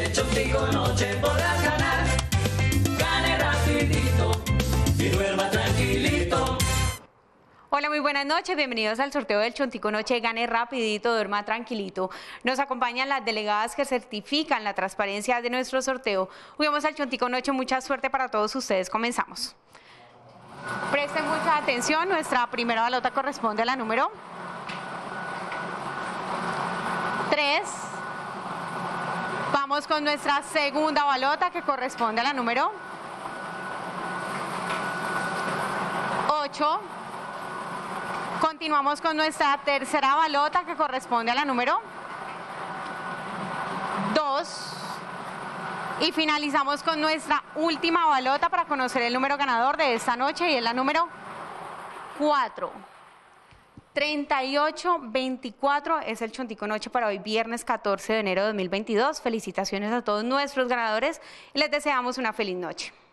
noche, Chontico Noche podrás ganar. Gane rapidito y duerma tranquilito. Hola, muy buenas noches, bienvenidos al sorteo del Chontico Noche, gane rapidito, duerma tranquilito. Nos acompañan las delegadas que certifican la transparencia de nuestro sorteo. Jugamos al Chontico Noche, mucha suerte para todos ustedes, comenzamos. Presten mucha atención, nuestra primera balota corresponde a la número 3. Vamos con nuestra segunda balota que corresponde a la número 8. Continuamos con nuestra tercera balota que corresponde a la número 2. Y finalizamos con nuestra última balota para conocer el número ganador de esta noche y es la número 4. 3824 es el Chontico Noche para hoy, viernes 14 de enero de 2022. Felicitaciones a todos nuestros ganadores y les deseamos una feliz noche.